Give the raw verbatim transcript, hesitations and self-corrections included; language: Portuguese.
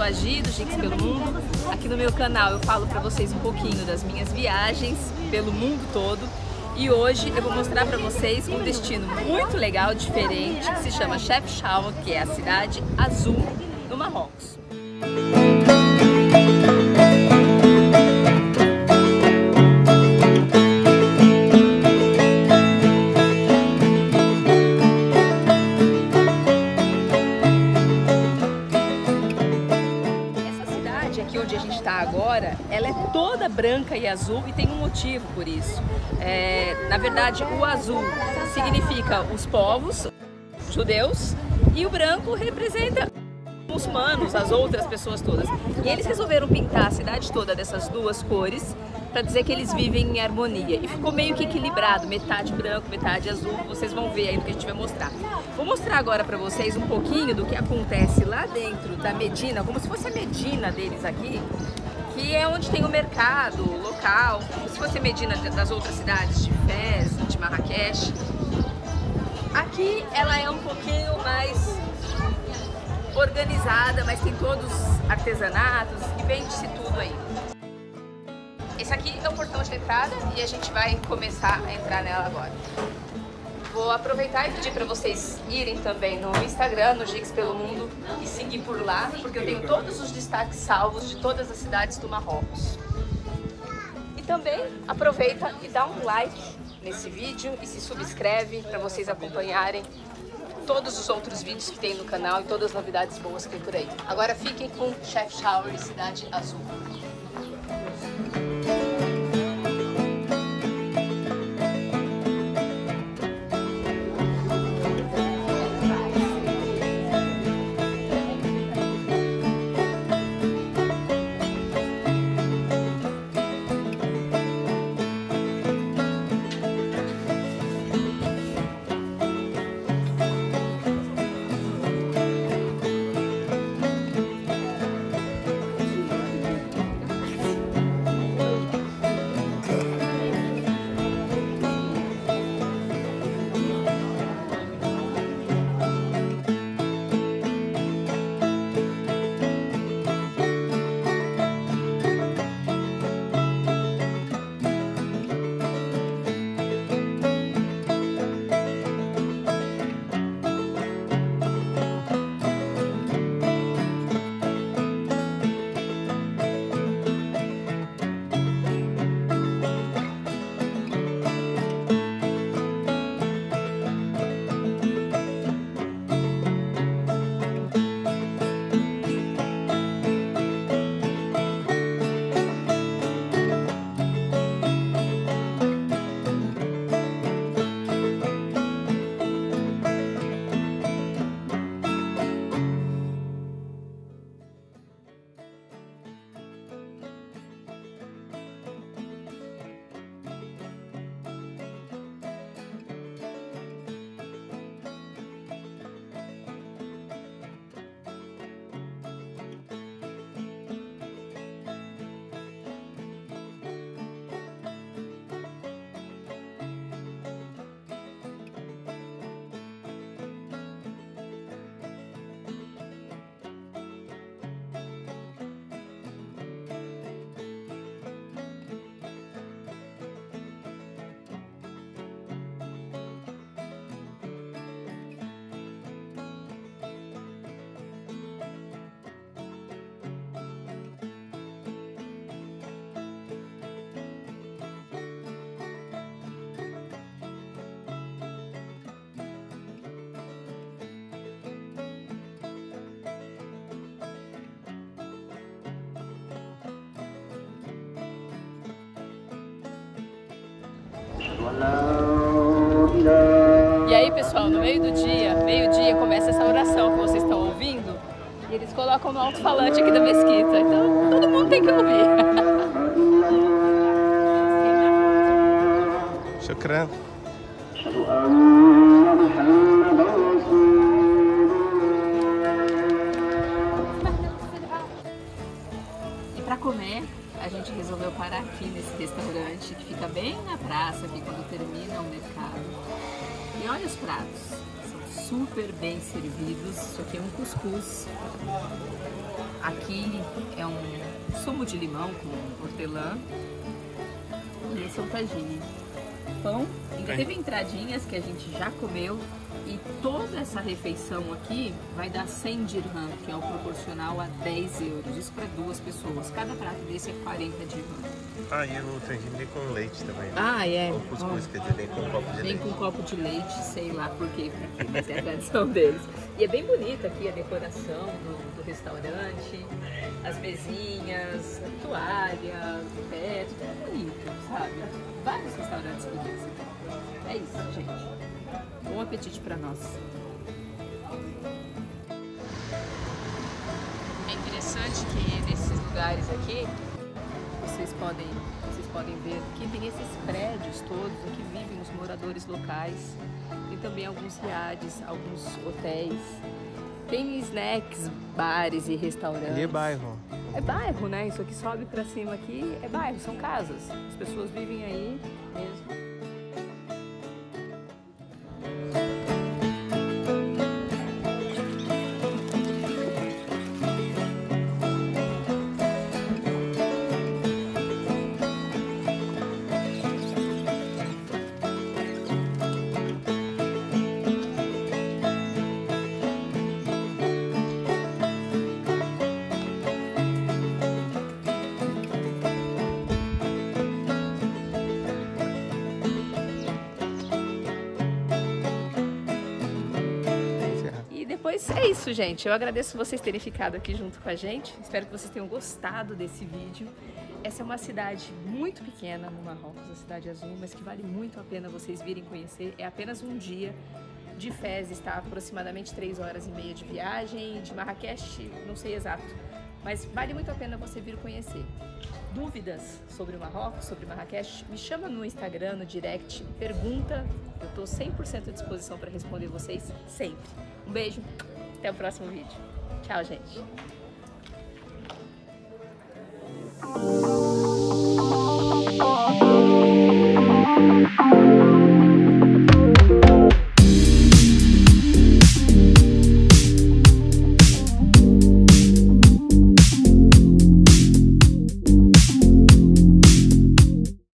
sou a Gi, do Gix Pelo Mundo. Aqui no meu canal eu falo pra vocês um pouquinho das minhas viagens pelo mundo todo. E hoje eu vou mostrar pra vocês um destino muito legal, diferente, que se chama Chefchaouen, que é a cidade azul no Marrocos. Agora, ela é toda branca e azul e tem um motivo por isso. É, na verdade, o azul significa os povos judeus e o branco representa os muçulmanos, as outras pessoas todas. E eles resolveram pintar a cidade toda dessas duas cores para dizer que eles vivem em harmonia. E ficou meio que equilibrado, metade branco, metade azul. Vocês vão ver aí no que a gente vai mostrar. Vou mostrar agora para vocês um pouquinho do que acontece lá dentro da Medina, como se fosse a Medina deles aqui, que é onde tem o mercado local, como se fosse a Medina das outras cidades, de Fez, de Marrakech. Aqui ela é um pouquinho mais organizada, mas tem todos artesanatos e vende-se tudo aí. Esse aqui é o portão de entrada e a gente vai começar a entrar nela agora. Vou aproveitar e pedir para vocês irem também no Instagram, no Gix Pelo Mundo, e seguir por lá, porque eu tenho todos os destaques salvos de todas as cidades do Marrocos. E também aproveita e dá um like nesse vídeo e se subscreve para vocês acompanharem todos os outros vídeos que tem no canal e todas as novidades boas que tem por aí. Agora fiquem com Chefchaouen, Cidade Azul. E aí, pessoal, no meio do dia, meio-dia, começa essa oração que vocês estão ouvindo e eles colocam no alto-falante aqui da mesquita, então todo mundo tem que ouvir. Shukran. E para comer, a gente resolveu parar aqui nesse restaurante que fica bem na praça, aqui quando termina o mercado. E olha os pratos, são super bem servidos. Isso aqui é um cuscuz Aqui é um sumo de limão com hortelã. E esse é o tagine. Pão, ainda teve entradinhas que a gente já comeu. E toda essa refeição aqui vai dar cem dirham, que é o proporcional a dez euros. Isso para duas pessoas. Cada prato desse é quarenta dirham. Ah, e o tagine com leite também. Né? Ah, é. Ou cuscuz, oh. Quer dizer, nem com um copo de nem leite. Nem com um copo de leite, sei lá por quê, mas é a tradição deles. E é bem bonita aqui a decoração do, do restaurante, as mesinhas, a toalha, o pé, tudo é bonito, sabe? Vários restaurantes bonitos. É isso, gente. Bom apetite para nós. É interessante que nesses lugares aqui, vocês podem, vocês podem ver que tem esses prédios todos, que vivem os moradores locais. Tem também alguns riades, alguns hotéis. Tem snacks, bares e restaurantes. E é bairro. É bairro, né? Isso aqui sobe para cima aqui, é bairro, são casas. As pessoas vivem aí mesmo. É isso, gente. Eu agradeço vocês terem ficado aqui junto com a gente. Espero que vocês tenham gostado desse vídeo. Essa é uma cidade muito pequena no Marrocos, a Cidade Azul, mas que vale muito a pena vocês virem conhecer. É apenas um dia. De Fez está aproximadamente três horas e meia de viagem. De Marrakech, não sei exato, mas vale muito a pena você vir conhecer. Dúvidas sobre o Marrocos, sobre Marrakech, me chama no Instagram, no direct, pergunta. Eu estou cem por cento à disposição para responder vocês sempre. Um beijo, até o próximo vídeo. Tchau, gente!